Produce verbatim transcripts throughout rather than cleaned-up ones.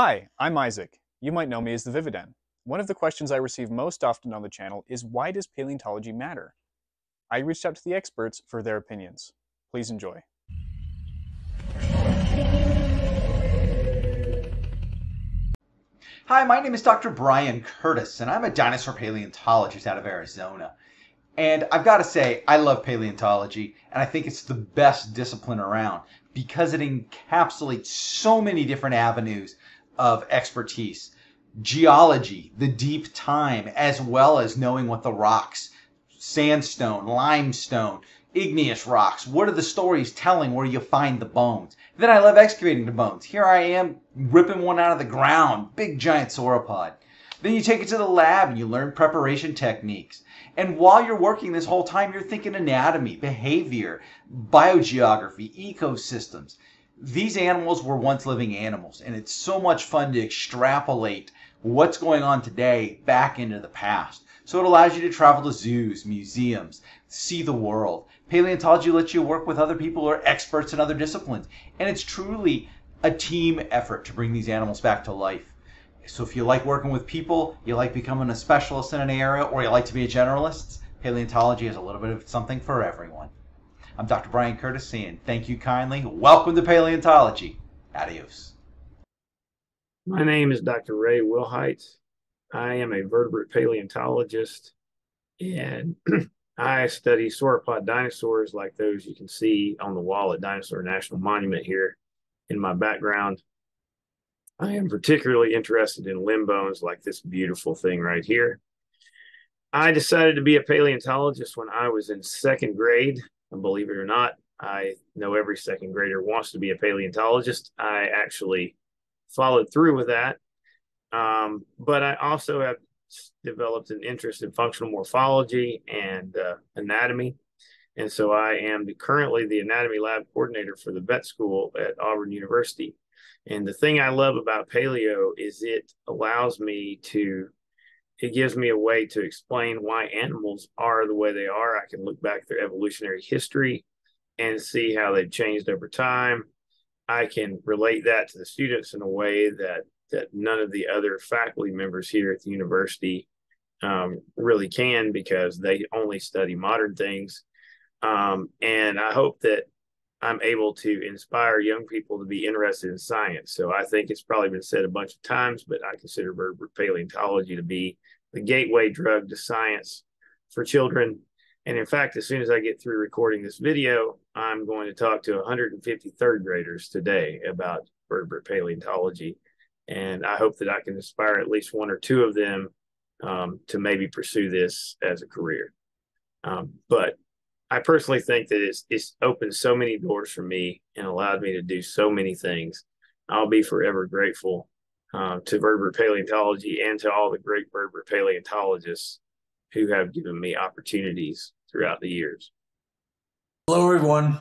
Hi, I'm Isaac. You might know me as the Vividen. One of the questions I receive most often on the channel is, why does paleontology matter? I reached out to the experts for their opinions. Please enjoy. Hi, my name is Doctor Brian Curtis, and I'm a dinosaur paleontologist out of Arizona. And I've got to say, I love paleontology, and I think it's the best discipline around because it encapsulates so many different avenues of expertise. Geology, the deep time, as well as knowing what the rocks, sandstone, limestone, igneous rocks, what are the stories telling where you find the bones? Then I love excavating the bones. Here I am ripping one out of the ground, big giant sauropod. Then you take it to the lab and you learn preparation techniques. And while you're working this whole time, you're thinking anatomy, behavior, biogeography, ecosystems. These animals were once living animals, and it's so much fun to extrapolate what's going on today back into the past. So it allows you to travel to zoos, museums, see the world. Paleontology lets you work with other people who are experts in other disciplines, and it's truly a team effort to bring these animals back to life. So if you like working with people, you like becoming a specialist in an area, or you like to be a generalist, paleontology is a little bit of something for everyone. I'm Doctor Brian Curtis, and thank you kindly. Welcome to Paleontology. Adios. My name is Doctor Ray Wilhite. I am a vertebrate paleontologist, and I study sauropod dinosaurs like those you can see on the wall at Dinosaur National Monument here in my background. I am particularly interested in limb bones like this beautiful thing right here. I decided to be a paleontologist when I was in second grade. And believe it or not, I know every second grader wants to be a paleontologist. I actually followed through with that. Um, but I also have developed an interest in functional morphology and uh, anatomy. And so I am the, currently the anatomy lab coordinator for the vet school at Auburn University. And the thing I love about paleo is it allows me to, it gives me a way to explain why animals are the way they are. I can look back at their evolutionary history and see how they've changed over time. I can relate that to the students in a way that, that none of the other faculty members here at the university um, really can, because they only study modern things. Um, and I hope that I'm able to inspire young people to be interested in science. So I think it's probably been said a bunch of times, but I consider vertebrate paleontology to be the gateway drug to science for children. And in fact, as soon as I get through recording this video, I'm going to talk to one hundred fifty third graders today about vertebrate paleontology. And I hope that I can inspire at least one or two of them um, to maybe pursue this as a career. Um, but I personally think that it's, it's opened so many doors for me and allowed me to do so many things. I'll be forever grateful uh, to vertebrate paleontology and to all the great vertebrate paleontologists who have given me opportunities throughout the years. Hello, everyone.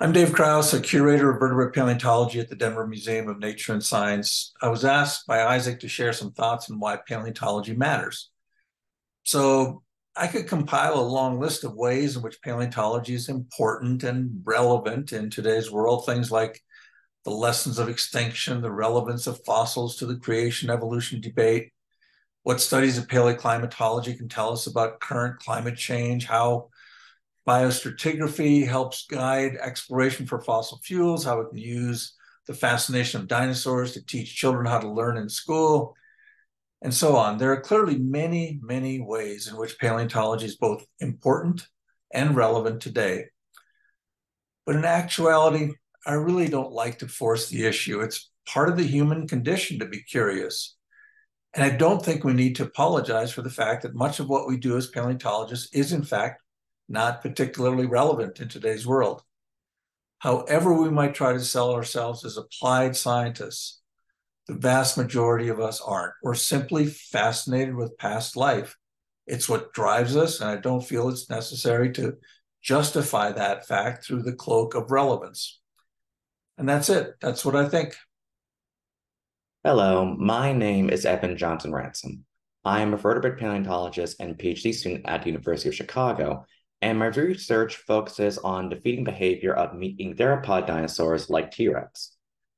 I'm Dave Krause, a curator of vertebrate paleontology at the Denver Museum of Nature and Science. I was asked by Isaac to share some thoughts on why paleontology matters. So I could compile a long list of ways in which paleontology is important and relevant in today's world. Things like the lessons of extinction, the relevance of fossils to the creation-evolution debate, what studies of paleoclimatology can tell us about current climate change, how biostratigraphy helps guide exploration for fossil fuels, how it can use the fascination of dinosaurs to teach children how to learn in school, and so on. There are clearly many, many ways in which paleontology is both important and relevant today. But in actuality, I really don't like to force the issue. It's part of the human condition to be curious. And I don't think we need to apologize for the fact that much of what we do as paleontologists is, in fact, not particularly relevant in today's world. However we might try to sell ourselves as applied scientists, the vast majority of us aren't. We're simply fascinated with past life. It's what drives us, and I don't feel it's necessary to justify that fact through the cloak of relevance. And that's it. That's what I think. Hello, my name is Evan Johnson-Ransom. I am a vertebrate paleontologist and PhD student at the University of Chicago, and my research focuses on the feeding behavior of meat-eating theropod dinosaurs like T rex.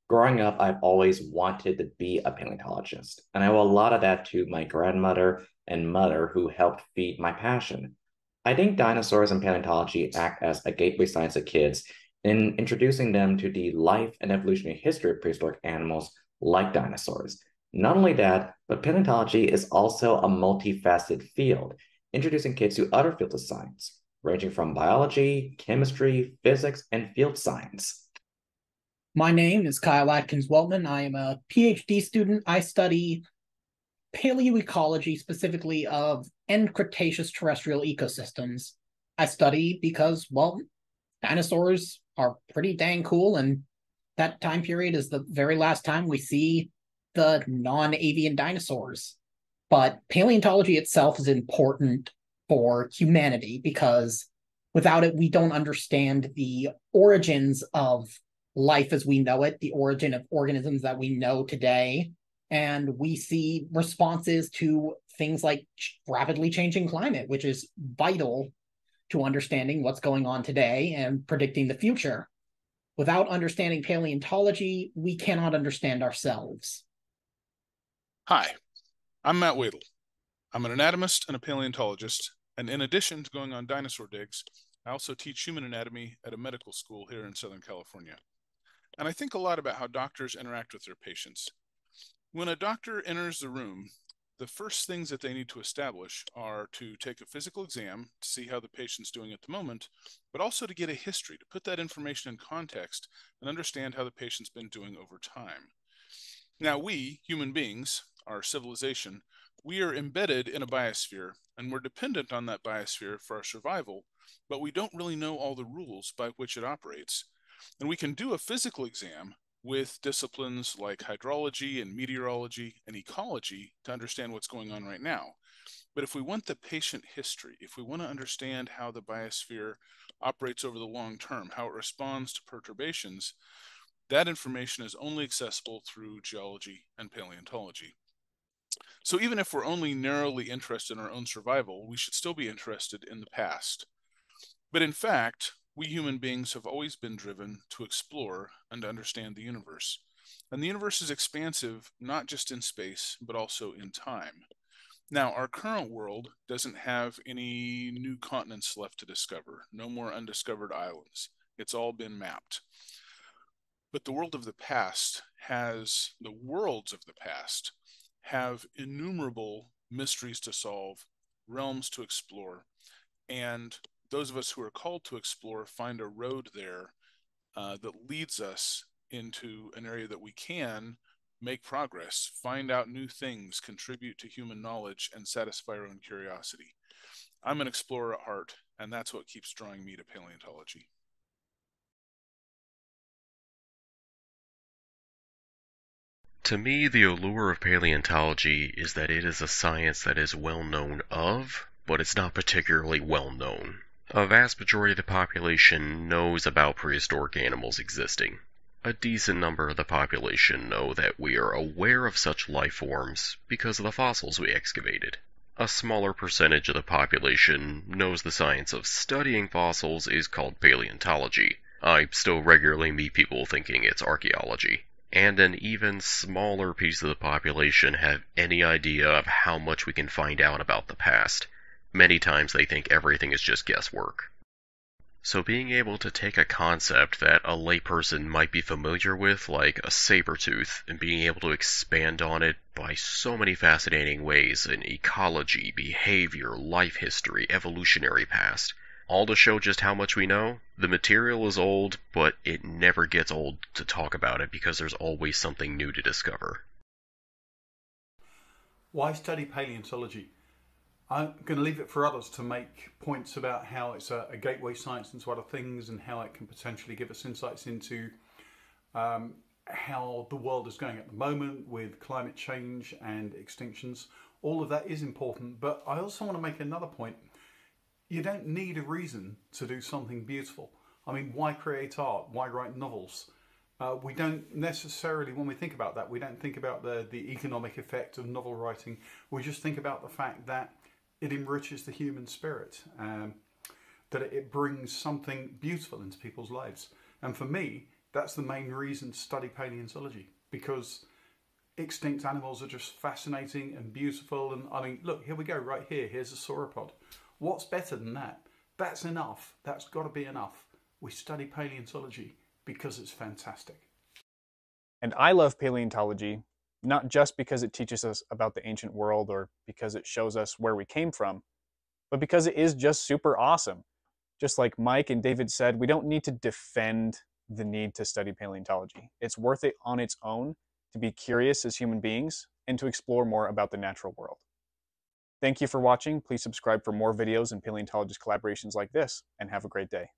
growing up, I've always wanted to be a paleontologist, and I owe a lot of that to my grandmother and mother, who helped feed my passion. I think dinosaurs and paleontology act as a gateway science to kids in introducing them to the life and evolutionary history of prehistoric animals like dinosaurs. Not only that, but paleontology is also a multifaceted field, introducing kids to other fields of science, ranging from biology, chemistry, physics, and field science. My name is Kyle Atkins-Weltman. I am a PhD student. I study paleoecology, specifically of end Cretaceous terrestrial ecosystems. I study because, well, dinosaurs are pretty dang cool, and that time period is the very last time we see the non-avian dinosaurs. But paleontology itself is important for humanity because without it, we don't understand the origins of life as we know it, the origin of organisms that we know today. And we see responses to things like rapidly changing climate, which is vital to understanding what's going on today and predicting the future. Without understanding paleontology, we cannot understand ourselves. Hi, I'm Matt Wedel. I'm an anatomist and a paleontologist, and in addition to going on dinosaur digs, I also teach human anatomy at a medical school here in Southern California. And I think a lot about how doctors interact with their patients. When a doctor enters the room, the first things that they need to establish are to take a physical exam to see how the patient's doing at the moment, but also to get a history, to put that information in context and understand how the patient's been doing over time. Now we, human beings, our civilization, we are embedded in a biosphere, and we're dependent on that biosphere for our survival, but we don't really know all the rules by which it operates. And we can do a physical exam with disciplines like hydrology and meteorology and ecology to understand what's going on right now. But if we want the patient history, if we want to understand how the biosphere operates over the long term, how it responds to perturbations, that information is only accessible through geology and paleontology. So even if we're only narrowly interested in our own survival, we should still be interested in the past. But in fact, we human beings have always been driven to explore and to understand the universe. And the universe is expansive, not just in space, but also in time. Now, our current world doesn't have any new continents left to discover, no more undiscovered islands. It's all been mapped. But the world of the past has, the worlds of the past have innumerable mysteries to solve, realms to explore, and those of us who are called to explore find a road there uh, that leads us into an area that we can make progress, find out new things, contribute to human knowledge, and satisfy our own curiosity. I'm an explorer at heart, and that's what keeps drawing me to paleontology. To me, the allure of paleontology is that it is a science that is well known of, but it's not particularly well known. A vast majority of the population knows about prehistoric animals existing. A decent number of the population know that we are aware of such life forms because of the fossils we excavated. A smaller percentage of the population knows the science of studying fossils is called paleontology. I still regularly meet people thinking it's archaeology. And an even smaller piece of the population have any idea of how much we can find out about the past. Many times they think everything is just guesswork. So being able to take a concept that a layperson might be familiar with, like a saber-tooth, and being able to expand on it by so many fascinating ways in ecology, behavior, life history, evolutionary past, all to show just how much we know. The material is old, but it never gets old to talk about it because there's always something new to discover. Why study paleontology? I'm going to leave it for others to make points about how it's a, a gateway science into other things and how it can potentially give us insights into um, how the world is going at the moment with climate change and extinctions. All of that is important, but I also want to make another point. You don't need a reason to do something beautiful. I mean, why create art? Why write novels? Uh, we don't necessarily, when we think about that, we don't think about the, the economic effect of novel writing. We just think about the fact that it enriches the human spirit, um, that it brings something beautiful into people's lives. And for me, That's the main reason to study paleontology, because extinct animals are just fascinating and beautiful. And I mean, look, here we go, right here, here's a sauropod. What's better than that? That's enough. That's got to be enough. We study paleontology because it's fantastic. And I love paleontology, not just because it teaches us about the ancient world or because it shows us where we came from, but because it is just super awesome. Just like Mike and David said, we don't need to defend the need to study paleontology. It's worth it on its own to be curious as human beings and to explore more about the natural world. Thank you for watching. Please subscribe for more videos and paleontologist collaborations like this, and have a great day.